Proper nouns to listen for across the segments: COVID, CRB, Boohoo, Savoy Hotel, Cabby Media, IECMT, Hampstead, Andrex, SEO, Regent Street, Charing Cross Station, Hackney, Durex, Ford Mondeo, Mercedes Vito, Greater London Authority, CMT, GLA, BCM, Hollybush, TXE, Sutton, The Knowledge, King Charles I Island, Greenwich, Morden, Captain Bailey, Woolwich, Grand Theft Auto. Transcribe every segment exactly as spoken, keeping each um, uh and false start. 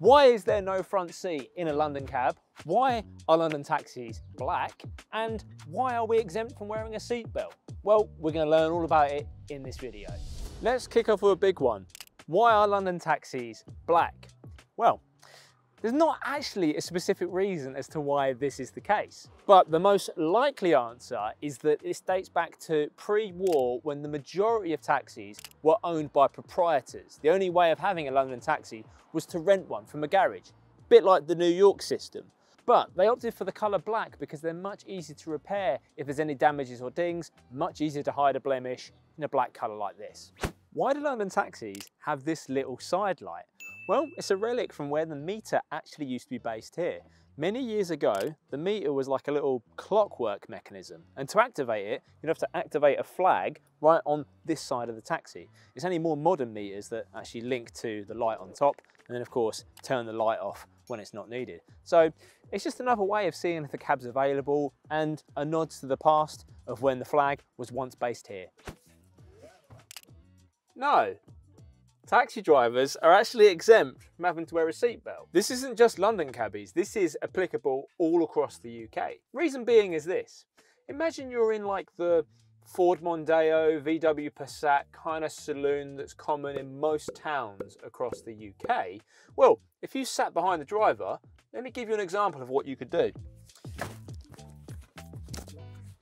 Why is there no front seat in a London cab? Why are London taxis black? And why are we exempt from wearing a seatbelt? Well, we're going to learn all about it in this video. Let's kick off with a big one. Why are London taxis black? Well, there's not actually a specific reason as to why this is the case, but the most likely answer is that this dates back to pre-war, when the majority of taxis were owned by proprietors. The only way of having a London taxi was to rent one from a garage, a bit like the New York system. But they opted for the colour black because they're much easier to repair if there's any damages or dings, much easier to hide a blemish in a black colour like this. Why do London taxis have this little side light? Well, it's a relic from where the meter actually used to be based here. Many years ago, the meter was like a little clockwork mechanism, and to activate it, you'd have to activate a flag right on this side of the taxi. It's only more modern meters that actually link to the light on top, and then of course, turn the light off when it's not needed. So it's just another way of seeing if the cab's available, and a nod to the past of when the flag was once based here. No. Taxi drivers are actually exempt from having to wear a seatbelt. This isn't just London cabbies, this is applicable all across the U K. Reason being is this: imagine you're in like the Ford Mondeo, V W Passat kind of saloon that's common in most towns across the U K. Well, if you sat behind the driver, let me give you an example of what you could do.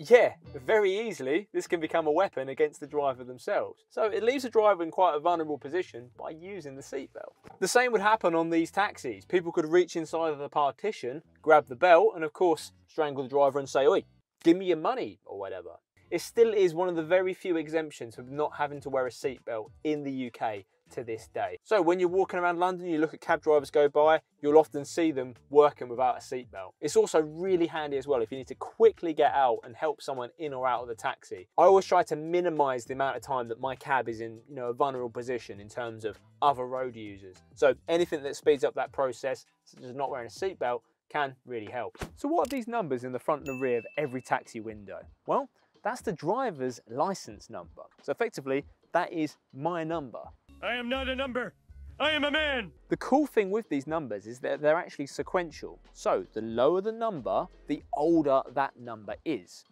Yeah, very easily, this can become a weapon against the driver themselves. So it leaves the driver in quite a vulnerable position by using the seatbelt. The same would happen on these taxis. People could reach inside of the partition, grab the belt, and of course, strangle the driver and say, "Oi, give me your money," or whatever. It still is one of the very few exemptions of not having to wear a seatbelt in the U K to this day. So when you're walking around London, you look at cab drivers go by, you'll often see them working without a seatbelt. It's also really handy as well if you need to quickly get out and help someone in or out of the taxi. I always try to minimise the amount of time that my cab is in, you know, a vulnerable position in terms of other road users. So anything that speeds up that process, such as not wearing a seatbelt, can really help. So what are these numbers in the front and the rear of every taxi window? Well, that's the driver's licence number. So effectively, that is my number. I am not a number, I am a man. The cool thing with these numbers is that they're actually sequential. So the lower the number, the older that number is.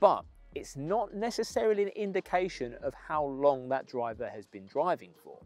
But it's not necessarily an indication of how long that driver has been driving for.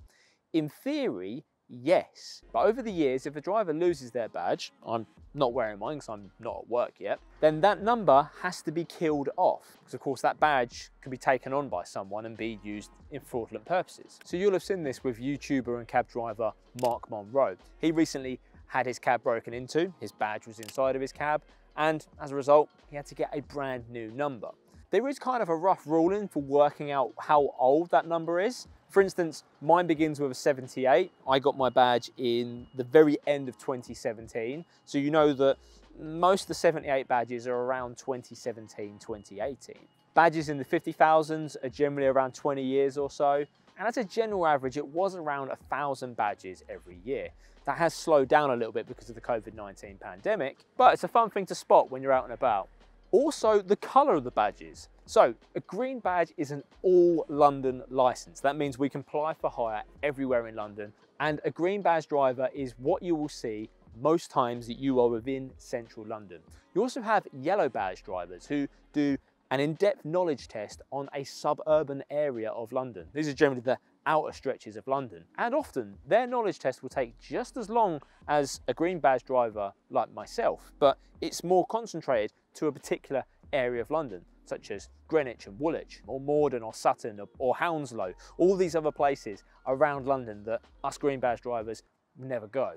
In theory, yes. But over the years, if a driver loses their badge, I'm not wearing mine because I'm not at work yet, then that number has to be killed off. Because of course that badge can be taken on by someone and be used in fraudulent purposes. So you'll have seen this with YouTuber and cab driver Mark Monroe. He recently had his cab broken into, his badge was inside of his cab, and as a result, he had to get a brand new number. There is kind of a rough ruling for working out how old that number is. For instance, mine begins with a seventy-eight. I got my badge in the very end of twenty seventeen. So you know that most of the seventy-eight badges are around twenty seventeen, twenty eighteen. Badges in the fifty thousands are generally around twenty years or so. And as a general average, it was around one thousand badges every year. That has slowed down a little bit because of the COVID nineteen pandemic, but it's a fun thing to spot when you're out and about. Also, the colour of the badges. So a green badge is an all London licence. That means we can apply for hire everywhere in London. And a green badge driver is what you will see most times that you are within central London. You also have yellow badge drivers who do an in-depth knowledge test on a suburban area of London. These are generally the outer stretches of London. And often their knowledge test will take just as long as a green badge driver like myself, but it's more concentrated to a particular area of London, such as Greenwich and Woolwich, or Morden or Sutton or, or Hounslow, all these other places around London that us green badge drivers never go.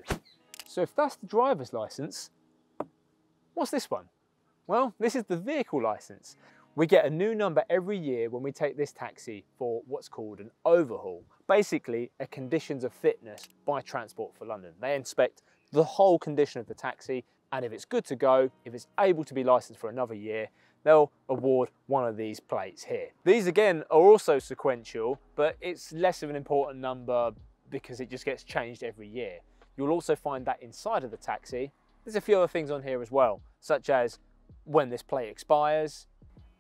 So if that's the driver's licence, what's this one? Well, this is the vehicle licence. We get a new number every year when we take this taxi for what's called an overhaul, basically a conditions of fitness by Transport for London. They inspect the whole condition of the taxi, and if it's good to go, if it's able to be licensed for another year, they'll award one of these plates here. These again are also sequential, but it's less of an important number because it just gets changed every year. You'll also find that inside of the taxi. There's a few other things on here as well, such as when this plate expires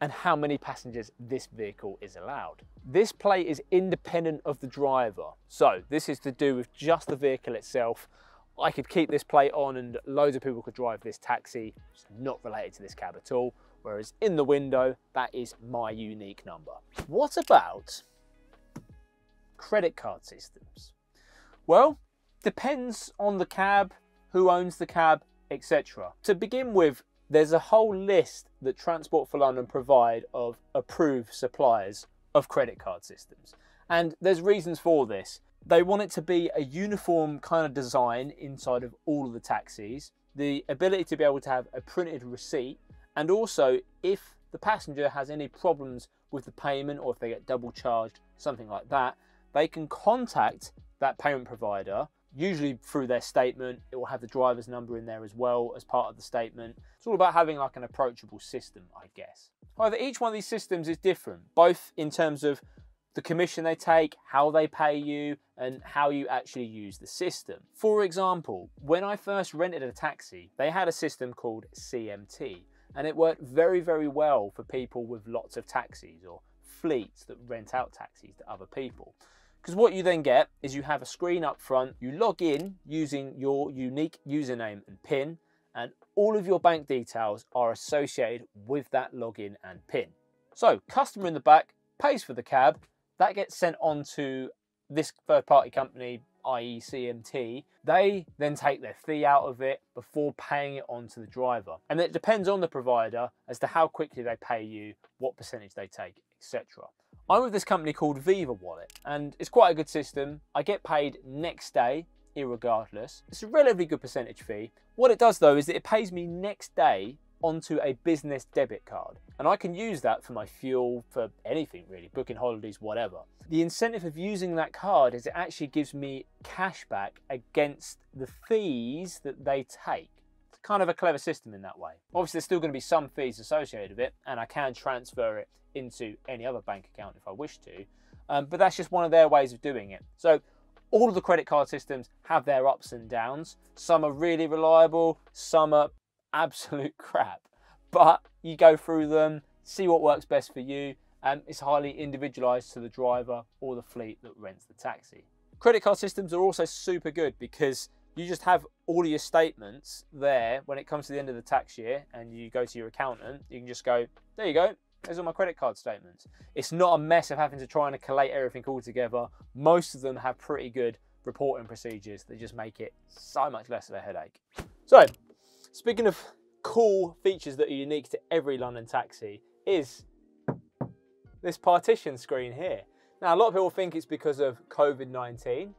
and how many passengers this vehicle is allowed. This plate is independent of the driver. So this is to do with just the vehicle itself. I could keep this plate on and loads of people could drive this taxi. It's not related to this cab at all. Whereas in the window, that is my unique number. What about credit card systems? Well, depends on the cab, who owns the cab, et cetera. To begin with, there's a whole list that Transport for London provide of approved suppliers of credit card systems. And there's reasons for this. They want it to be a uniform kind of design inside of all of the taxis, the ability to be able to have a printed receipt, and also if the passenger has any problems with the payment or if they get double charged, something like that, they can contact that payment provider, usually through their statement. It will have the driver's number in there as well as part of the statement. It's all about having like an approachable system, I guess. However, each one of these systems is different, both in terms of the commission they take, how they pay you, and how you actually use the system. For example, when I first rented a taxi, they had a system called C M T, and it worked very, very well for people with lots of taxis or fleets that rent out taxis to other people. Because what you then get is you have a screen up front, you log in using your unique username and PIN, and all of your bank details are associated with that login and PIN. So customer in the back pays for the cab, that gets sent on to this third party company, I E C M T. They then take their fee out of it before paying it on to the driver. And it depends on the provider as to how quickly they pay you, what percentage they take, et cetera. I'm with this company called Viva Wallet, and it's quite a good system. I get paid next day, irregardless. It's a relatively good percentage fee. What it does though is that it pays me next day onto a business debit card, and I can use that for my fuel, for anything really, booking holidays, whatever. The incentive of using that card is it actually gives me cash back against the fees that they take. It's kind of a clever system in that way. Obviously there's still going to be some fees associated with it, and I can transfer it into any other bank account if I wish to, um, but that's just one of their ways of doing it. So all of the credit card systems have their ups and downs. Some are really reliable, some are absolute crap, but you go through them, see what works best for you, and it's highly individualized to the driver or the fleet that rents the taxi. Credit card systems are also super good because you just have all of your statements there when it comes to the end of the tax year, and you go to your accountant, you can just go, there you go, there's all my credit card statements. It's not a mess of having to try and collate everything all together. Most of them have pretty good reporting procedures that just make it so much less of a headache. So speaking of cool features that are unique to every London taxi is this partition screen here. Now, a lot of people think it's because of COVID nineteen.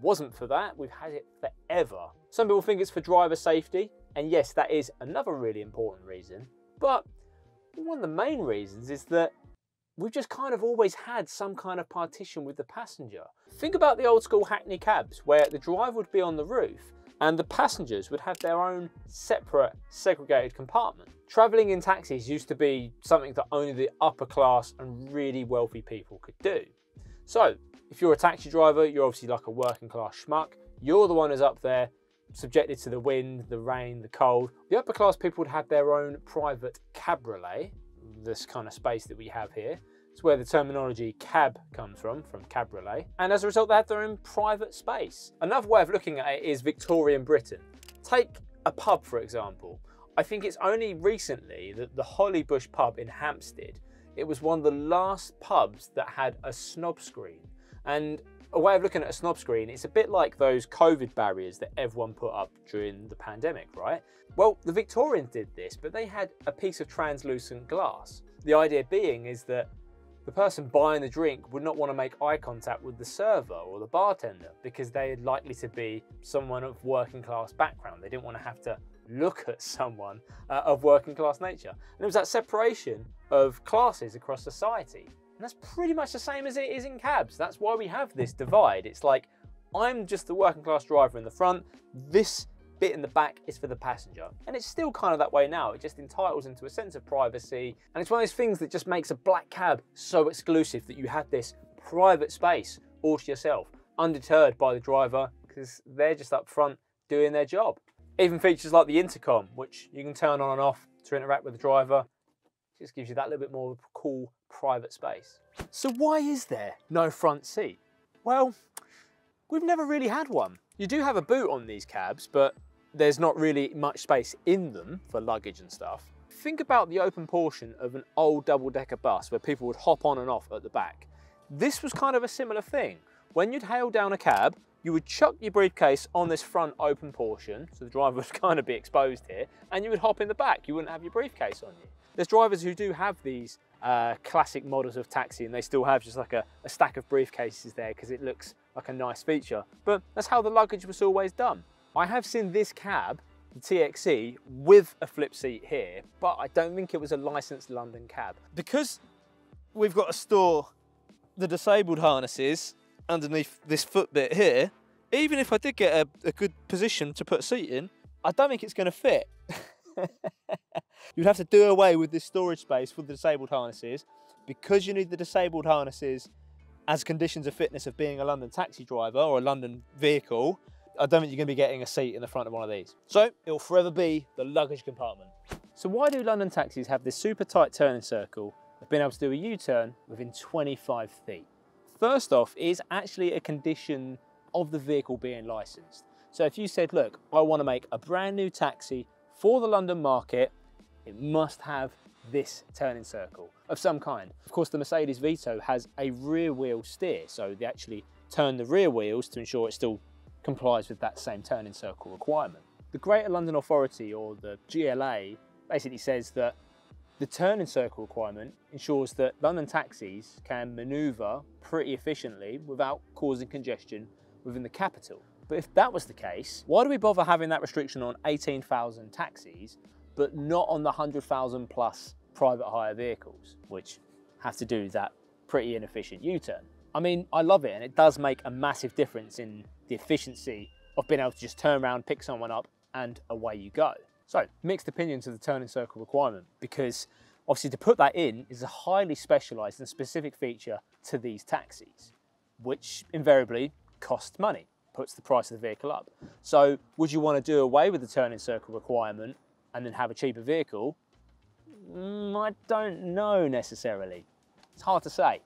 Wasn't for that, we've had it forever. Some people think it's for driver safety, and yes, that is another really important reason, but one of the main reasons is that we've just kind of always had some kind of partition with the passenger. Think about the old school Hackney cabs where the driver would be on the roof and the passengers would have their own separate segregated compartment. Travelling in taxis used to be something that only the upper class and really wealthy people could do. So if you're a taxi driver, you're obviously like a working class schmuck. You're the one who's up there, subjected to the wind, the rain, the cold. The upper class people would have their own private cabriolet, this kind of space that we have here. It's where the terminology cab comes from, from cabriolet. And as a result, they had their own private space. Another way of looking at it is Victorian Britain. Take a pub, for example. I think it's only recently that the Hollybush pub in Hampstead, it was one of the last pubs that had a snob screen. And a way of looking at a snob screen, it's a bit like those COVID barriers that everyone put up during the pandemic, right? Well, the Victorians did this, but they had a piece of translucent glass. The idea being is that the person buying the drink would not want to make eye contact with the server or the bartender because they are likely to be someone of working class background. They didn't want to have to look at someone uh, of working class nature. And it was that separation of classes across society. And that's pretty much the same as it is in cabs. That's why we have this divide. It's like, I'm just the working class driver in the front. This bit in the back is for the passenger. And it's still kind of that way now. It just entitles into a sense of privacy. And it's one of those things that just makes a black cab so exclusive that you have this private space all to yourself, undeterred by the driver because they're just up front doing their job. Even features like the intercom, which you can turn on and off to interact with the driver, just gives you that little bit more of a cool private space. So why is there no front seat? Well, we've never really had one. You do have a boot on these cabs, but there's not really much space in them for luggage and stuff. Think about the open portion of an old double-decker bus where people would hop on and off at the back. This was kind of a similar thing. When you'd hail down a cab, you would chuck your briefcase on this front open portion, so the driver would kind of be exposed here, and you would hop in the back. You wouldn't have your briefcase on you. There's drivers who do have these uh, classic models of taxi, and they still have just like a, a stack of briefcases there because it looks like a nice feature. But that's how the luggage was always done. I have seen this cab, the T X E, with a flip seat here, but I don't think it was a licensed London cab. Because we've got to store the disabled harnesses underneath this foot bit here, even if I did get a, a good position to put a seat in, I don't think it's going to fit. You'd have to do away with this storage space for the disabled harnesses, because you need the disabled harnesses as conditions of fitness of being a London taxi driver or a London vehicle. I don't think you're going to be getting a seat in the front of one of these. So it'll forever be the luggage compartment. So why do London taxis have this super tight turning circle of being able to do a U-turn within twenty-five feet? First off, it is actually a condition of the vehicle being licensed. So if you said, look, I want to make a brand new taxi for the London market, it must have this turning circle of some kind. Of course, the Mercedes Vito has a rear wheel steer, so they actually turn the rear wheels to ensure it still complies with that same turning circle requirement. The Greater London Authority, or the G L A, basically says that the turning circle requirement ensures that London taxis can manoeuvre pretty efficiently without causing congestion within the capital. But if that was the case, why do we bother having that restriction on eighteen thousand taxis, but not on the one hundred thousand plus private hire vehicles, which have to do that pretty inefficient U-turn? I mean, I love it, and it does make a massive difference in the efficiency of being able to just turn around, pick someone up, and away you go. So, mixed opinions of the turning circle requirement, because obviously to put that in is a highly specialised and specific feature to these taxis, which invariably costs money, puts the price of the vehicle up. So, would you want to do away with the turning circle requirement and then have a cheaper vehicle? Mm, I don't know necessarily. It's hard to say.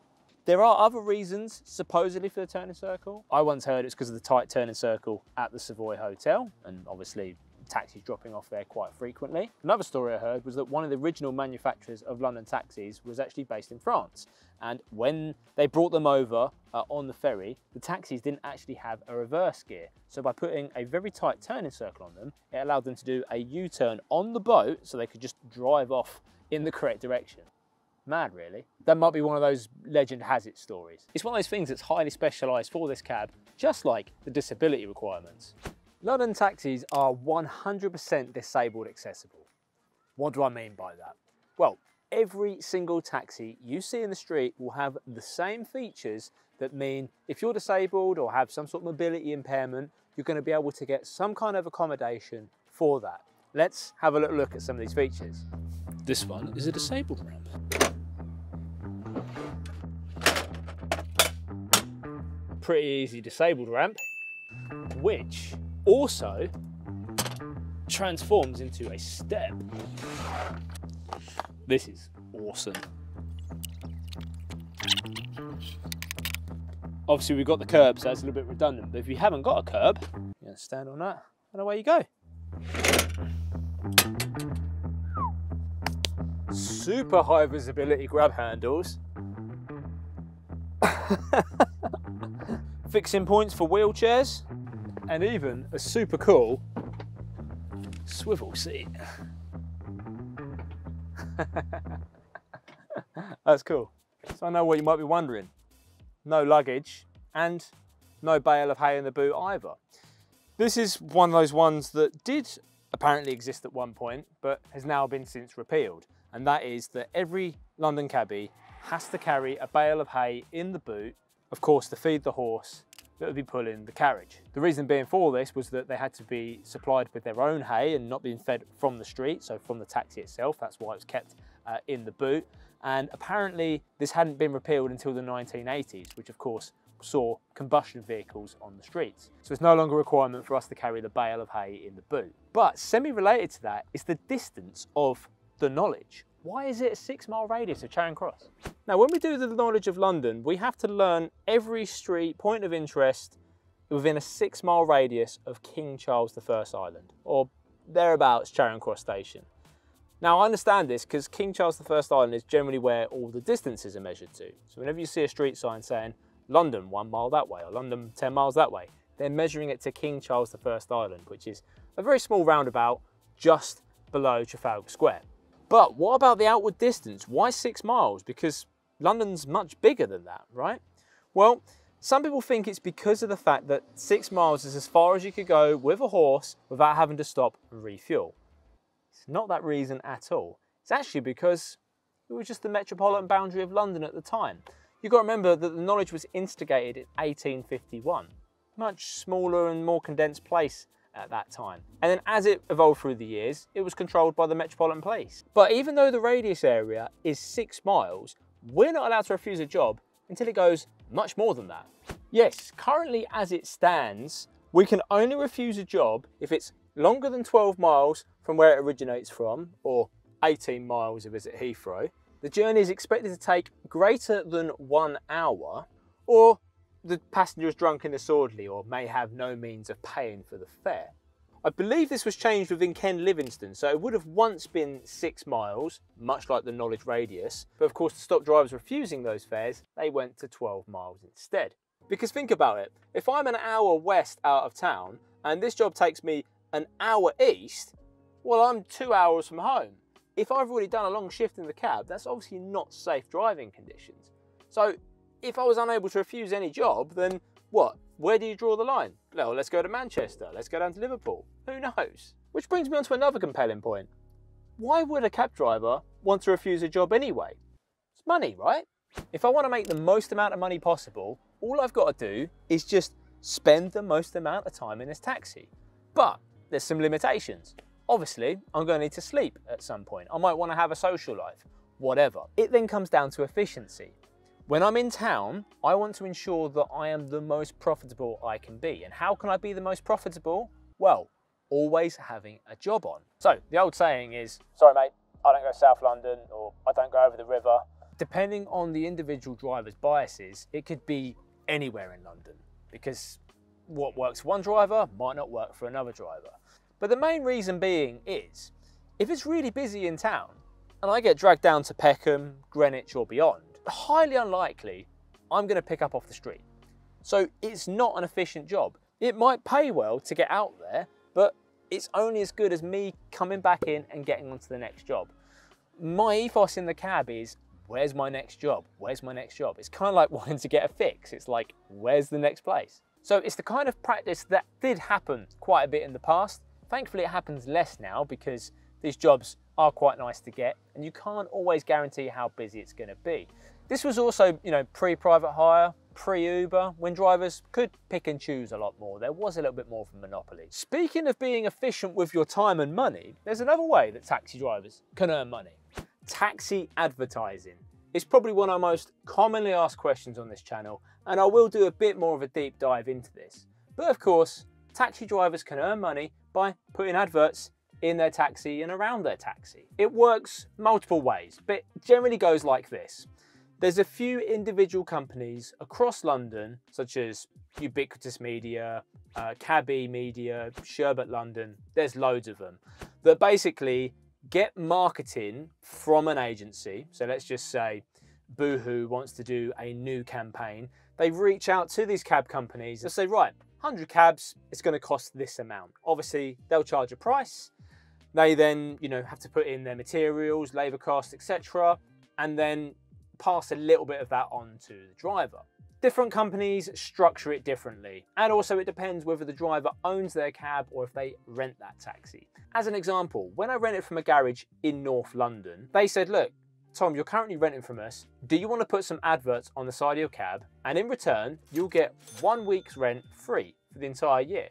There are other reasons, supposedly, for the turning circle. I once heard it's because of the tight turning circle at the Savoy Hotel, and obviously taxis dropping off there quite frequently. Another story I heard was that one of the original manufacturers of London taxis was actually based in France, and when they brought them over uh, on the ferry, the taxis didn't actually have a reverse gear. So by putting a very tight turning circle on them, it allowed them to do a U-turn on the boat so they could just drive off in the correct direction. Mad, really. That might be one of those legend has it stories. It's one of those things that's highly specialised for this cab, just like the disability requirements. London taxis are one hundred percent disabled accessible. What do I mean by that? Well, every single taxi you see in the street will have the same features that mean if you're disabled or have some sort of mobility impairment, you're going to be able to get some kind of accommodation for that. Let's have a little look at some of these features. This one is a disabled ramp. Pretty easy disabled ramp, which also transforms into a step. This is awesome. Obviously we've got the curb, so that's a little bit redundant, but if you haven't got a curb, you're gonna stand on that and away you go. Super high visibility grab handles. Fixing points for wheelchairs, and even a super cool swivel seat. That's cool. So I know what you might be wondering. No luggage and no bale of hay in the boot either. This is one of those ones that did apparently exist at one point, but has now been since repealed. And that is that every London cabbie has to carry a bale of hay in the boot, of course, to feed the horse that would be pulling the carriage. The reason being for this was that they had to be supplied with their own hay and not being fed from the street, so from the taxi itself. That's why it was kept uh, in the boot. And apparently this hadn't been repealed until the nineteen eighties, which of course saw combustion vehicles on the streets. So it's no longer a requirement for us to carry the bale of hay in the boot. But semi-related to that is the distance of the knowledge. Why is it a six mile radius of Charing Cross? Now, when we do the knowledge of London, we have to learn every street, point of interest, within a six mile radius of King Charles the First Island, or thereabouts Charing Cross Station. Now I understand this because King Charles the First Island is generally where all the distances are measured to. So whenever you see a street sign saying London one mile that way or London ten miles that way, they're measuring it to King Charles the First Island, which is a very small roundabout just below Trafalgar Square. But what about the outward distance? Why six miles? Because London's much bigger than that, right? Well, some people think it's because of the fact that six miles is as far as you could go with a horse without having to stop and refuel. It's not that reason at all. It's actually because it was just the metropolitan boundary of London at the time. You've got to remember that the knowledge was instigated in eighteen fifty-one. Much smaller and more condensed place at that time. And then as it evolved through the years, it was controlled by the Metropolitan Police. But even though the radius area is six miles, we're not allowed to refuse a job until it goes much more than that. Yes, currently as it stands, we can only refuse a job if it's longer than twelve miles from where it originates from, or eighteen miles if it's at Heathrow. The journey is expected to take greater than one hour, or the passenger is drunk and disorderly or may have no means of paying for the fare. I believe this was changed within Ken Livingston, so it would have once been six miles, much like the knowledge radius, but of course to stop drivers refusing those fares, they went to twelve miles instead. Because think about it, if I'm an hour west out of town and this job takes me an hour east, well, I'm two hours from home. If I've already done a long shift in the cab, that's obviously not safe driving conditions. So if I was unable to refuse any job, then what? Where do you draw the line? Well, let's go to Manchester, let's go down to Liverpool, who knows? Which brings me on to another compelling point. Why would a cab driver want to refuse a job anyway? It's money, right? If I want to make the most amount of money possible, all I've got to do is just spend the most amount of time in this taxi. But there's some limitations. Obviously, I'm going to need to sleep at some point. I might want to have a social life, whatever. It then comes down to efficiency. When I'm in town, I want to ensure that I am the most profitable I can be. And how can I be the most profitable? Well, always having a job on. So the old saying is, sorry mate, I don't go to South London, or I don't go over the river. Depending on the individual driver's biases, it could be anywhere in London, because what works for one driver might not work for another driver. But the main reason being is, if it's really busy in town and I get dragged down to Peckham, Greenwich or beyond, highly unlikely I'm going to pick up off the street. So it's not an efficient job. It might pay well to get out there, but it's only as good as me coming back in and getting onto the next job. My ethos in the cab is, where's my next job? Where's my next job? It's kind of like wanting to get a fix. It's like, where's the next place? So it's the kind of practice that did happen quite a bit in the past. Thankfully it happens less now because these jobs are quite nice to get and you can't always guarantee how busy it's going to be. This was also, you know, pre-private hire, pre-Uber, when drivers could pick and choose a lot more. There was a little bit more of a monopoly. Speaking of being efficient with your time and money, there's another way that taxi drivers can earn money. Taxi advertising. It's probably one of my most commonly asked questions on this channel, and I will do a bit more of a deep dive into this. But of course, taxi drivers can earn money by putting adverts in their taxi and around their taxi. It works multiple ways, but generally goes like this. There's a few individual companies across London, such as Ubiquitous Media, uh, Cabby Media, Sherbet London, there's loads of them, that basically get marketing from an agency. So let's just say Boohoo wants to do a new campaign. They reach out to these cab companies and say, right, one hundred cabs, it's gonna cost this amount. Obviously, they'll charge a price. They then, you know, have to put in their materials, labor costs, et cetera, and then pass a little bit of that on to the driver. Different companies structure it differently, and also it depends whether the driver owns their cab or if they rent that taxi. As an example, when I rented from a garage in North London, they said, look, Tom, you're currently renting from us. Do you want to put some adverts on the side of your cab? And in return, you'll get one week's rent free for the entire year.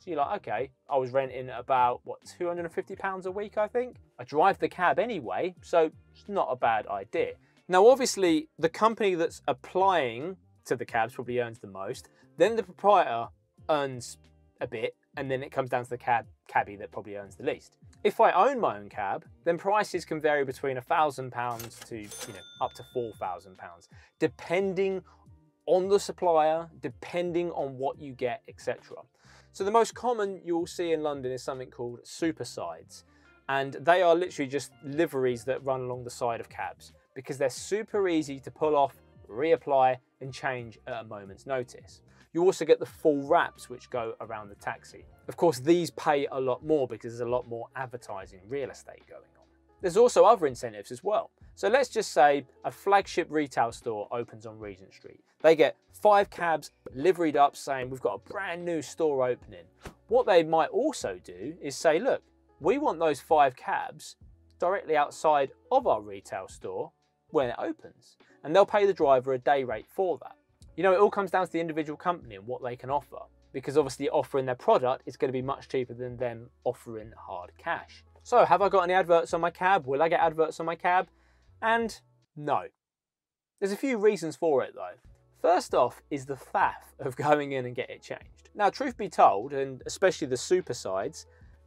So you're like, okay, I was renting about, what, two hundred and fifty pounds a week, I think? I drive the cab anyway, so it's not a bad idea. Now, obviously, the company that's applying to the cabs probably earns the most. Then the proprietor earns a bit, and then it comes down to the cab cabbie that probably earns the least. If I own my own cab, then prices can vary between one thousand pounds to, you know, up to four thousand pounds, depending on the supplier, depending on what you get, et cetera. So the most common you'll see in London is something called supersides, and they are literally just liveries that run along the side of cabs because they're super easy to pull off, reapply and change at a moment's notice. You also get the full wraps which go around the taxi. Of course, these pay a lot more because there's a lot more advertising real estate going on. There's also other incentives as well. So let's just say a flagship retail store opens on Regent Street. They get five cabs liveried up saying, we've got a brand new store opening. What they might also do is say, look, we want those five cabs directly outside of our retail store when it opens. And they'll pay the driver a day rate for that. You know, it all comes down to the individual company and what they can offer, because obviously offering their product is going to be much cheaper than them offering hard cash. So have I got any adverts on my cab? Will I get adverts on my cab? And no. There's a few reasons for it though. First off is the faff of going in and get it changed. Now, truth be told, and especially the supersides,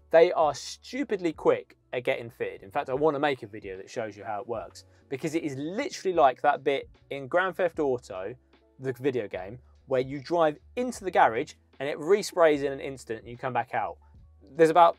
they are stupidly quick at getting fitted. In fact, I want to make a video that shows you how it works, because it is literally like that bit in Grand Theft Auto, the video game, where you drive into the garage and it resprays in an instant and you come back out. There's about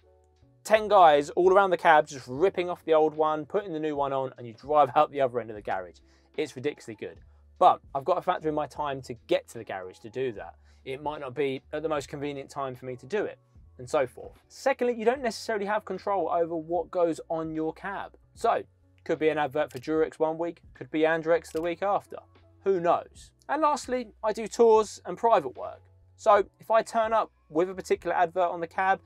ten guys all around the cab just ripping off the old one, putting the new one on, and you drive out the other end of the garage. It's ridiculously good. But I've got to factor in my time to get to the garage to do that. It might not be at the most convenient time for me to do it, and so forth. Secondly, you don't necessarily have control over what goes on your cab. So, could be an advert for Durex one week, could be Andrex the week after. Who knows? And lastly, I do tours and private work. So if I turn up with a particular advert on the cab,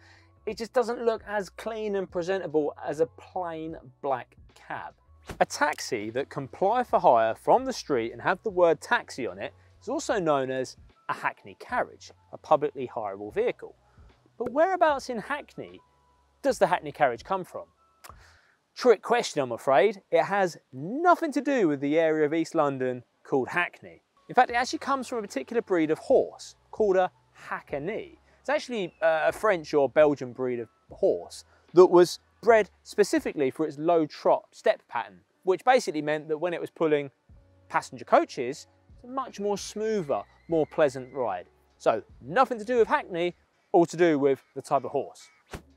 it just doesn't look as clean and presentable as a plain black cab. A taxi that can ply for hire from the street and have the word taxi on it is also known as a hackney carriage, a publicly hireable vehicle. But whereabouts in Hackney does the hackney carriage come from? Trick question, I'm afraid. It has nothing to do with the area of East London called Hackney. In fact, it actually comes from a particular breed of horse called a hackney. It's actually a French or Belgian breed of horse that was bred specifically for its low trot step pattern, which basically meant that when it was pulling passenger coaches, it's a much more smoother, more pleasant ride. So nothing to do with Hackney, all to do with the type of horse.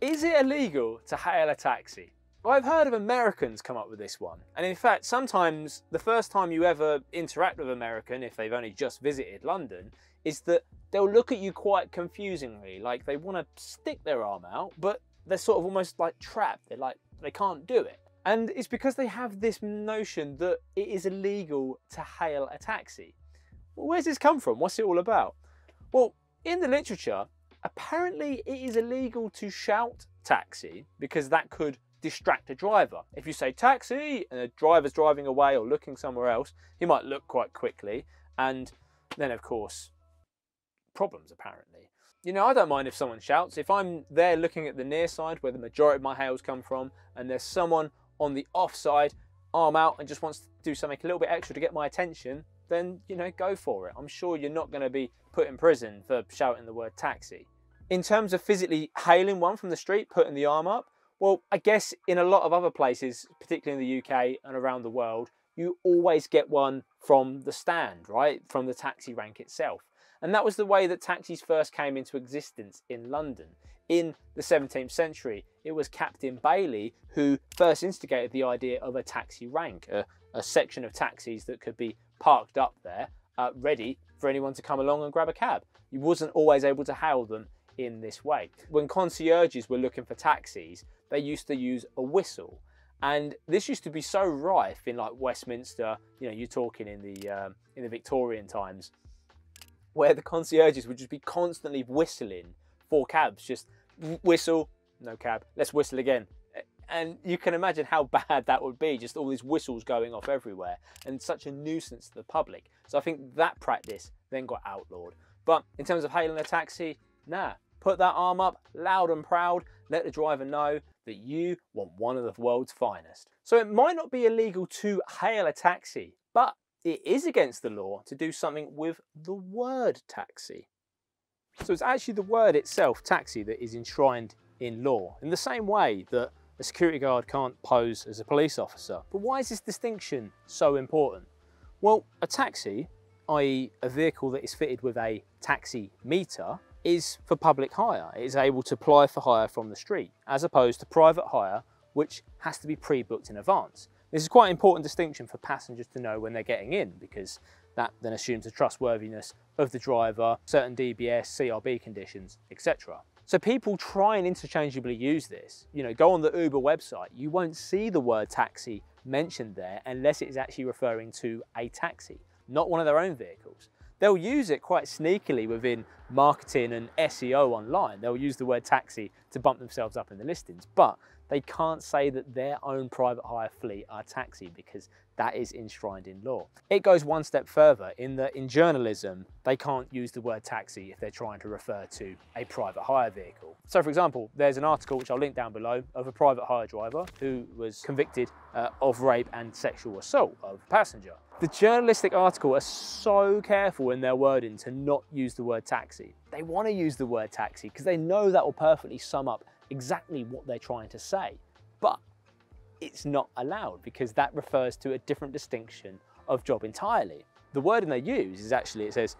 Is it illegal to hail a taxi? Well, I've heard of Americans come up with this one. And in fact, sometimes the first time you ever interact with an American, if they've only just visited London, is that they'll look at you quite confusingly, like they want to stick their arm out, but they're sort of almost like trapped. They're like, they can't do it. And it's because they have this notion that it is illegal to hail a taxi. Well, where's this come from? What's it all about? Well, in the literature, apparently it is illegal to shout taxi because that could distract a driver. If you say taxi and a driver's driving away or looking somewhere else, he might look quite quickly, and then of course problems apparently. You know, I don't mind if someone shouts. If I'm there looking at the near side where the majority of my hails come from and there's someone on the offside, arm out, and just wants to do something a little bit extra to get my attention, then, you know, go for it. I'm sure you're not going to be put in prison for shouting the word taxi. In terms of physically hailing one from the street, putting the arm up, well, I guess in a lot of other places, particularly in the U K and around the world, you always get one from the stand, right? From the taxi rank itself. And that was the way that taxis first came into existence in London. In the seventeenth century, it was Captain Bailey who first instigated the idea of a taxi rank, a, a section of taxis that could be parked up there, uh, ready for anyone to come along and grab a cab. You wasn't always able to hail them in this way. When concierges were looking for taxis, they used to use a whistle, and this used to be so rife in like Westminster, you know, you're talking in the um, in the Victorian times, where the concierges would just be constantly whistling for cabs. Just whistle, no cab, let's whistle again. And you can imagine how bad that would be, just all these whistles going off everywhere, and such a nuisance to the public. So I think that practice then got outlawed. But in terms of hailing a taxi, nah, put that arm up loud and proud, let the driver know that you want one of the world's finest. So it might not be illegal to hail a taxi, but it is against the law to do something with the word taxi. So it's actually the word itself, taxi, that is enshrined in law, in the same way that a security guard can't pose as a police officer. But why is this distinction so important? Well, a taxi that is a vehicle that is fitted with a taxi meter, is for public hire. It is able to apply for hire from the street, as opposed to private hire, which has to be pre-booked in advance. This is quite an important distinction for passengers to know when they're getting in, because that then assumes the trustworthiness of the driver, certain D B S, C R B conditions, et cetera. So people try and interchangeably use this. You know, go on the Uber website, you won't see the word taxi mentioned there unless it is actually referring to a taxi, not one of their own vehicles. They'll use it quite sneakily within marketing and S E O online. They'll use the word taxi to bump themselves up in the listings, but they can't say that their own private hire fleet are taxi, because that is enshrined in law. It goes one step further in that in journalism, they can't use the word taxi if they're trying to refer to a private hire vehicle. So for example, there's an article which I'll link down below of a private hire driver who was convicted uh, of rape and sexual assault of a passenger. The journalistic article are so careful in their wording to not use the word taxi. They want to use the word taxi because they know that will perfectly sum up exactly what they're trying to say, but it's not allowed because that refers to a different distinction of job entirely. The wording they use is actually, it says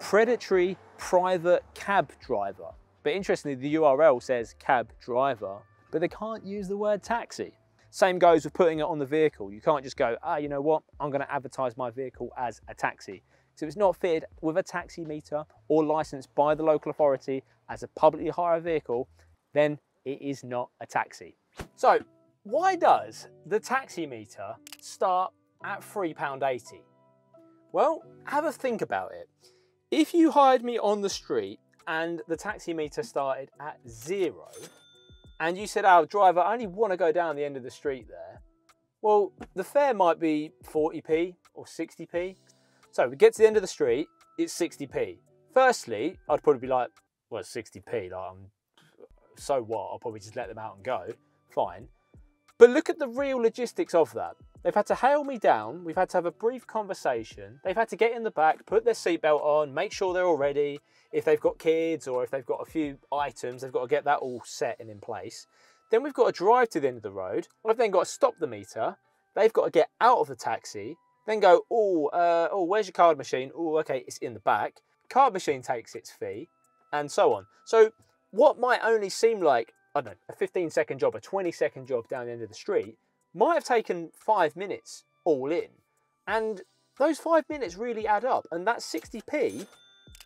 predatory private cab driver, but interestingly the U R L says cab driver, but they can't use the word taxi. Same goes with putting it on the vehicle. You can't just go, ah, you know what, I'm going to advertise my vehicle as a taxi. So it's not fitted with a taxi meter or licensed by the local authority as a publicly hired vehicle, then it is not a taxi. So why does the taxi meter start at three pounds eighty? Well, have a think about it. If you hired me on the street and the taxi meter started at zero, and you said, oh, driver, I only want to go down the end of the street there, well, the fare might be forty p or sixty p. So we get to the end of the street, it's sixty p. Firstly, I'd probably be like, well, it's sixty p, like, I'm so what, I'll probably just let them out and go, fine. But look at the real logistics of that. They've had to hail me down, we've had to have a brief conversation, they've had to get in the back, put their seatbelt on, make sure they're all ready. If they've got kids or if they've got a few items, they've got to get that all set and in place. Then we've got to drive to the end of the road. I've then got to stop the meter. They've got to get out of the taxi, then go, oh, uh, oh, where's your card machine? Oh, okay, it's in the back. Card machine takes its fee, and so on. So what might only seem like, I don't know, a fifteen second job, a twenty second job down the end of the street, might have taken five minutes all in. And those five minutes really add up. And that sixty p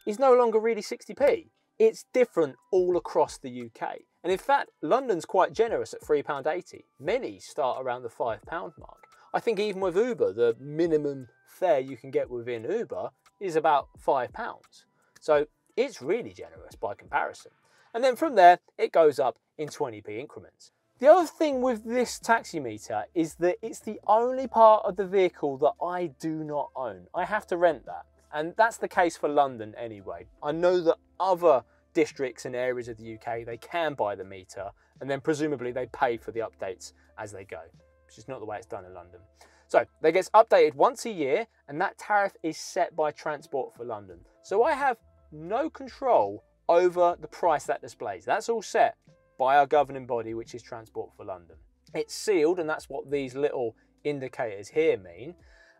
is no longer really sixty p. It's different all across the U K. And in fact, London's quite generous at three pounds eighty. Many start around the five pound mark. I think even with Uber, the minimum fare you can get within Uber is about five pounds. So it's really generous by comparison. And then from there, it goes up in twenty p increments. The other thing with this taxi meter is that it's the only part of the vehicle that I do not own. I have to rent that. And that's the case for London anyway. I know that other districts and areas of the U K, they can buy the meter and then presumably they pay for the updates as they go, which is not the way it's done in London. So that gets updated once a year and that tariff is set by Transport for London. So I have no control over the price that displays. That's all set by our governing body, which is Transport for London. It's sealed, and that's what these little indicators here mean.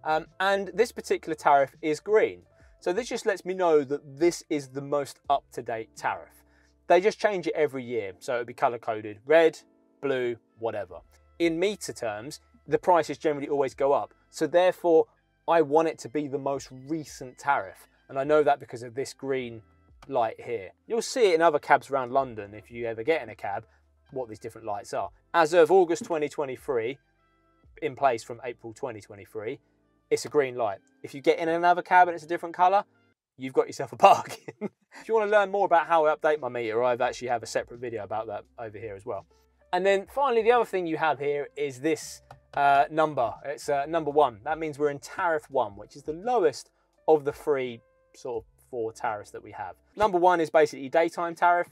Um, and this particular tariff is green. So this just lets me know that this is the most up-to-date tariff. They just change it every year. So it'll be color-coded, red, blue, whatever. In meter terms, the prices generally always go up. So therefore, I want it to be the most recent tariff. And I know that because of this green light here. You'll see it in other cabs around London if you ever get in a cab what these different lights are. As of August twenty twenty-three, in place from April twenty twenty-three, it's a green light. If you get in another cab and it's a different colour, you've got yourself a bargain. If you want to learn more about how I update my meter, I've actually have a separate video about that over here as well. And then finally, the other thing you have here is this uh, number. It's uh, number one. That means we're in tariff one, which is the lowest of the three sort of four tariffs that we have. Number one is basically daytime tariff.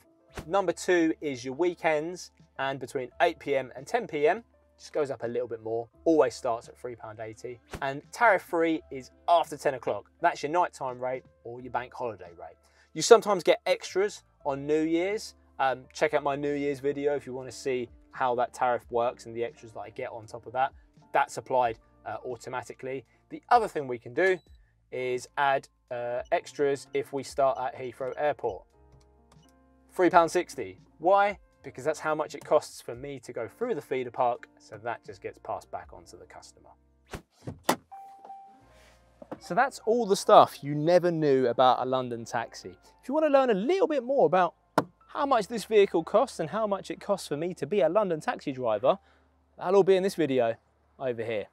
Number two is your weekends, and between eight p m and ten p m, just goes up a little bit more, always starts at three pounds eighty. And tariff three is after ten o'clock. That's your nighttime rate or your bank holiday rate. You sometimes get extras on New Year's. Um, check out my New Year's video if you want to see how that tariff works and the extras that I get on top of that. That's applied uh, automatically. The other thing we can do is add uh, extras if we start at Heathrow Airport. three pounds sixty. Why? Because that's how much it costs for me to go through the feeder park, so that just gets passed back on to the customer. So that's all the stuff you never knew about a London taxi. If you want to learn a little bit more about how much this vehicle costs and how much it costs for me to be a London taxi driver, that'll all be in this video over here.